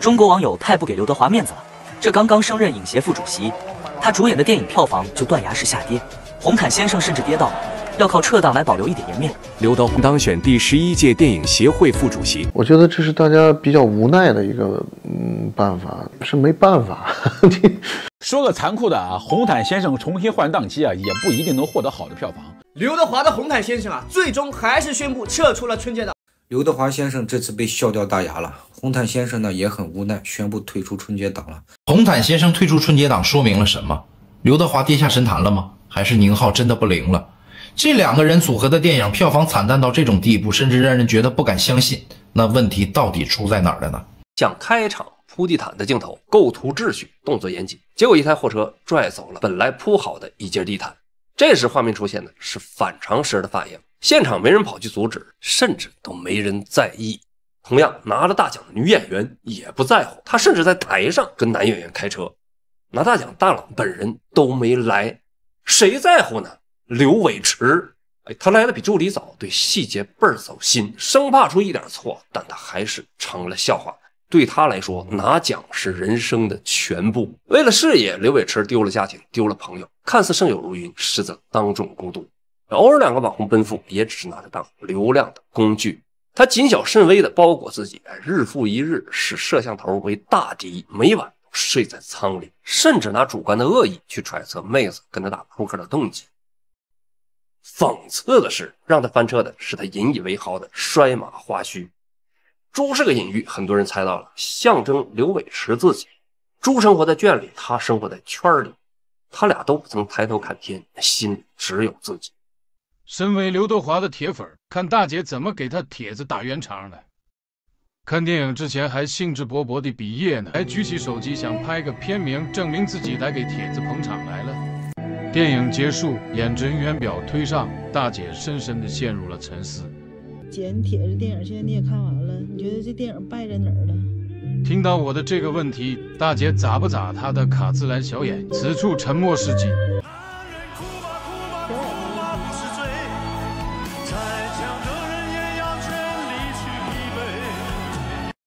中国网友太不给刘德华面子了，这刚刚升任影协副主席，他主演的电影票房就断崖式下跌，红毯先生甚至跌倒了。 要靠撤档来保留一点颜面。刘德华当选第11届电影协会副主席，我觉得这是大家比较无奈的一个办法，是没办法。说个残酷的啊，红毯先生重新换档期啊，也不一定能获得好的票房。刘德华的红毯先生啊，最终还是宣布撤出了春节档。刘德华先生这次被笑掉大牙了，红毯先生呢也很无奈，宣布退出春节档了。红毯先生退出春节档说明了什么？刘德华跌下神坛了吗？还是宁浩真的不灵了？ 这两个人组合的电影票房惨淡到这种地步，甚至让人觉得不敢相信。那问题到底出在哪儿了呢？想开场铺地毯的镜头，构图秩序，动作严谨，结果一台货车拽走了本来铺好的一截地毯。这时画面出现的是反常识的反应，现场没人跑去阻止，甚至都没人在意。同样拿了大奖的女演员也不在乎，她甚至在台上跟男演员开车。拿大奖大佬本人都没来，谁在乎呢？ 刘伟驰，他来的比助理早，对细节倍儿走心，生怕出一点错，但他还是成了笑话。对他来说，拿奖是人生的全部。为了事业，刘伟驰丢了家庭，丢了朋友，看似胜友如云，实则当众孤独。偶尔两个网红奔赴，也只是拿他当流量的工具。他谨小慎微地包裹自己，日复一日，视摄像头为大敌，每晚都睡在舱里，甚至拿主观的恶意去揣测妹子跟他打扑克的动机。 讽刺的是，让他翻车的是他引以为豪的摔马花须。猪是个隐喻，很多人猜到了，象征刘伟驰自己。猪生活在圈里，他生活在圈里，他俩都不曾抬头看天，心里只有自己。身为刘德华的铁粉，看大姐怎么给他铁子打圆场来。看电影之前还兴致勃勃地比耶呢，还举起手机想拍个片名，证明自己来给铁子捧场来了。 电影结束，演职员表推上，大姐深深地陷入了沉思。姐，你铁着电影，现在你也看完了，你觉得这电影败在哪儿了？听到我的这个问题，大姐眨巴眨她的卡姿兰小眼，此处沉默是金。小眼睛。